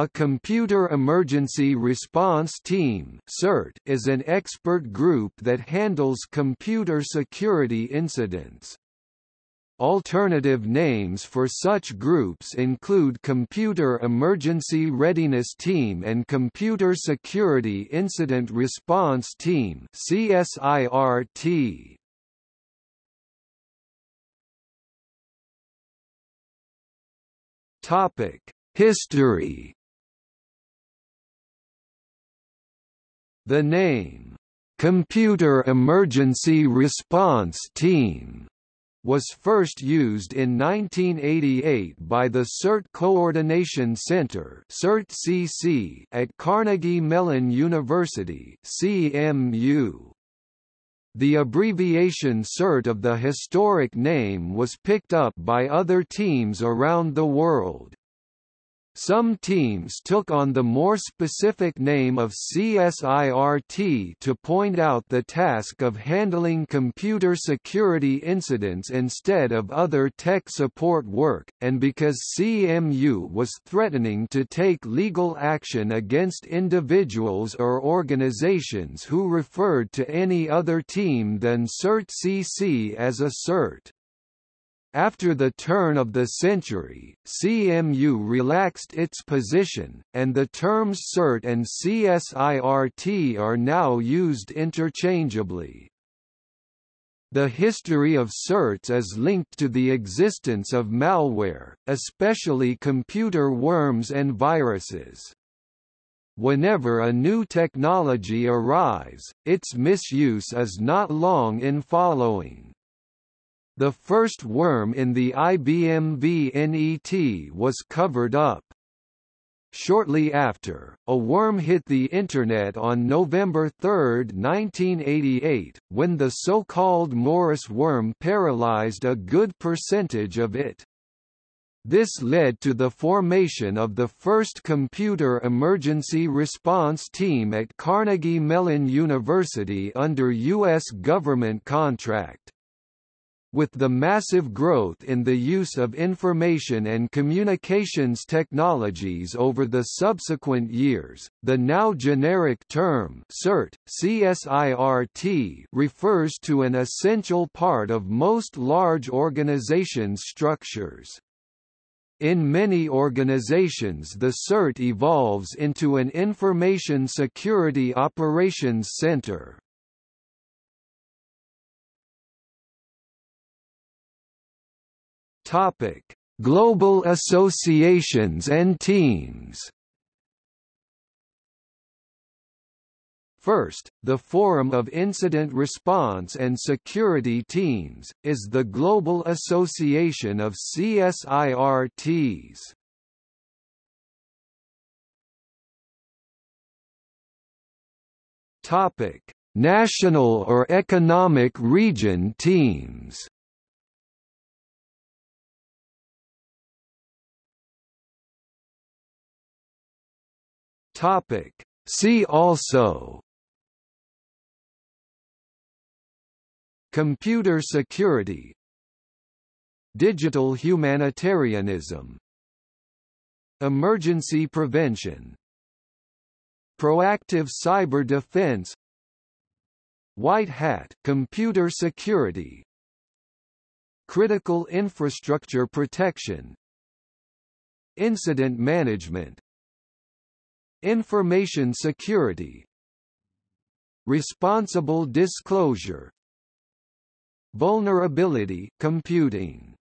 A Computer Emergency Response Team (CERT) is an expert group that handles computer security incidents. Alternative names for such groups include Computer Emergency Readiness Team and Computer Security Incident Response Team (CSIRT). Topic: History. The name, "'Computer Emergency Response Team' was first used in 1988 by the CERT Coordination Center at Carnegie Mellon University (CMU). The abbreviation CERT of the historic name was picked up by other teams around the world. Some teams took on the more specific name of CSIRT to point out the task of handling computer security incidents instead of other tech support work, and because CMU was threatening to take legal action against individuals or organizations who referred to any other team than CERT-CC as a CERT. After the turn of the century, CMU relaxed its position, and the terms CERT and CSIRT are now used interchangeably. The history of CERTs is linked to the existence of malware, especially computer worms and viruses. Whenever a new technology arrives, its misuse is not long in following. The first worm in the IBM VNET was covered up. Shortly after, a worm hit the Internet on November 3, 1988, when the so-called Morris worm paralyzed a good percentage of it. This led to the formation of the first Computer Emergency Response Team at Carnegie Mellon University under U.S. government contract. With the massive growth in the use of information and communications technologies over the subsequent years, the now generic term CERT, CSIRT refers to an essential part of most large organizations' structures. In many organizations, the CERT evolves into an Information Security Operations Center. Topic: Global associations and teams. First, the Forum of Incident Response and Security Teams is the global association of CSIRTs. Topic: National or economic region teams. See also: Computer security, Digital humanitarianism, Emergency prevention, Proactive cyber defense, White hat computer security, Critical infrastructure protection, Incident management, Information security, Responsible disclosure, Vulnerability computing.